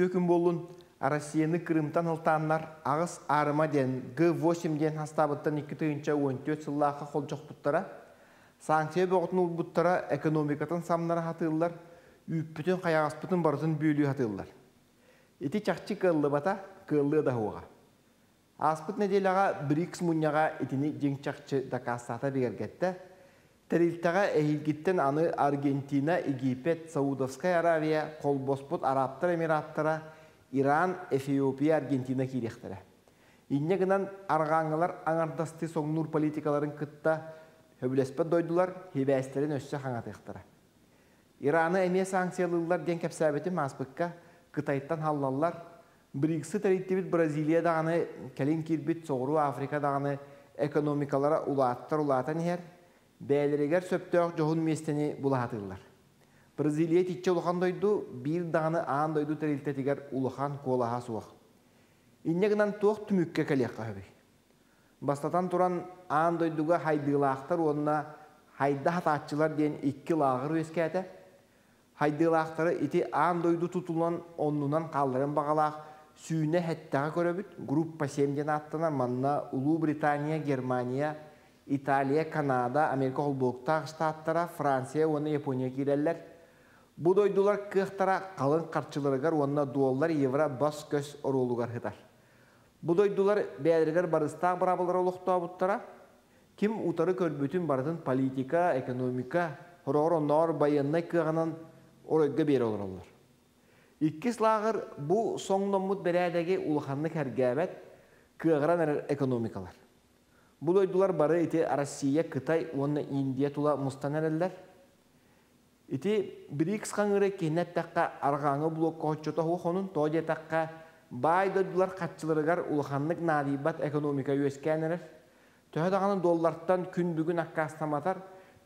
Tökün bolun Arasiyeni Kırım'tan hıltanlar ağız arıma den G8 den hastabıttan 2-14 yıllaha kolcak buttara, sanksiya boğutun buttara ekonomikatın samlara hatırlar, üppütün kayağıspıtın barıtın büyülüğü hatırlar. Eti çakçı kıllı bata, kıllı da hoğa. Aspıt nedelağa Brikс munyağa etini cenk çakçı da kasata begergette, Teriltağa ehilgitten anı Argentina, Egipet, Saudavskaya Arabiya, Kolbosput, Araptar Emiratlara, İran, Efiopiya, Argentina kirektere. İnne gınan arğanlar anardastı soğunur politikaların kıtta höbülespet doydular, hibeslerin össe hangatıqtara. İran'ı emeye sanksiyalılar den kapsabeti maspıkka, Kıtay'tan hallallar, Briksı terittibit Brazilya dağını, Kalinkiribit, Soğru Afrika dağını, ekonomikalara ulatan her, Beylerler söptüğü johun mesteni bulahatırlar. Brazilya içe uluhan doydu, bir dağını ağın doydu teriltetigar uluhan kolaha suaq. İnne gınan tuğ tümükke kaliyakka höbü. Bastatan turan ağın doyduga haydılağıqtar onunla hayda hataççılar diyen ikki lağır öskete. Haydılağıqtarı iti ağın doydu tutulan onunla kalların bağalağ, süyüne hettağı köröbüt, Gruppa 7'den attanar manna Ulu Britanya, Germaniya, İtalya, Kanada, Amerika Holboğuk'ta ştatlara, Fransiya, ona Yaponiya girerler. Bu doydular kıhtara kalın kartçılarıgar, onunla duollar evra bas göz orulugar hıtar. Bu doydular beylerler barısta brabalara oluqtuğa buttara. Kim utarı körbütün barıtın politika, ekonomika, hororonor bayanına kığanan orayga beri olurlar. İkki slağır bu sonlomut beredegi uluhanlık hergabet kığaran ekonomikalar. Bu doydular barı iti Arasiya, Kıtay, onunla İndiya tula mustanerler. İti Brikс kanırı kihnet takka arğanı blokka hoçota hoğunun toğuya takka bay doydular kaççılarıgar uluhanlık nadibat ekonomika yüzkeneler. Töhü dağının dollardan kündügün akkastamatar,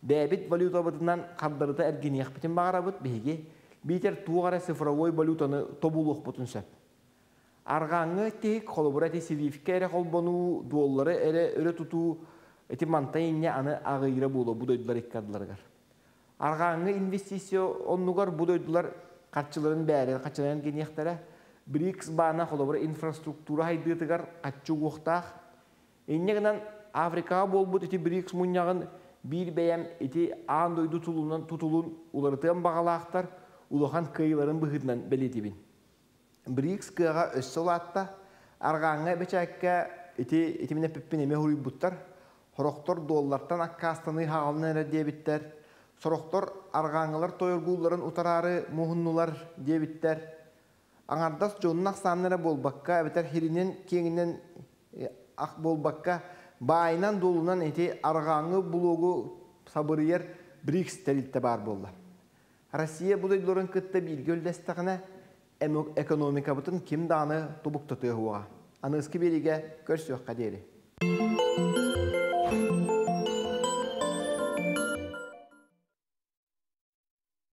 debit valuta bıdından kaddarıda ergin yakbitin bağırabıt bihigi, biter tuğara sıfıravoy valutanı tobuluq butun söp. Arğanı tek kolaborati sivifke ere kolbonu, duolları ere öre tutu, eti mantayinne anı ağıyra bulu bu doydular ikkadılargar. Arğanı investisyon onlugar bu doydular kaççıların beri, kaççıların geniyektere, Brikс bağına kolabora infrastruktura haydırtıgar kaççı uğuqtağ. İnne Afrika bol bud eti Brikс munyağın bir beyem eti ağın doydu tutulun ularıtığın bağalağıqtar, uluğan kıyıların bıhıdından belirtibin. Brikс kığa össe olaatta, arğanı beçakka etimine püppineme huruyup buttar, horoktor dollardan akkastanı hağalına ere diye bitter, soroktor arğanılar toyorgulların utararı muhunnular diye bitter, anardas jonun aksanlara bolbakka, beter hirinin kenginen ak bolbakka, bayınan dolunan eti arğanı blogu sabır yer Brikс teritte bar bollar. Rossiya bu doyduların kıtta bir göl desteğine, ekonomik abıtın kim dağını tobuk tutuyor huğa. Anıskı birige görsüyor kaderi.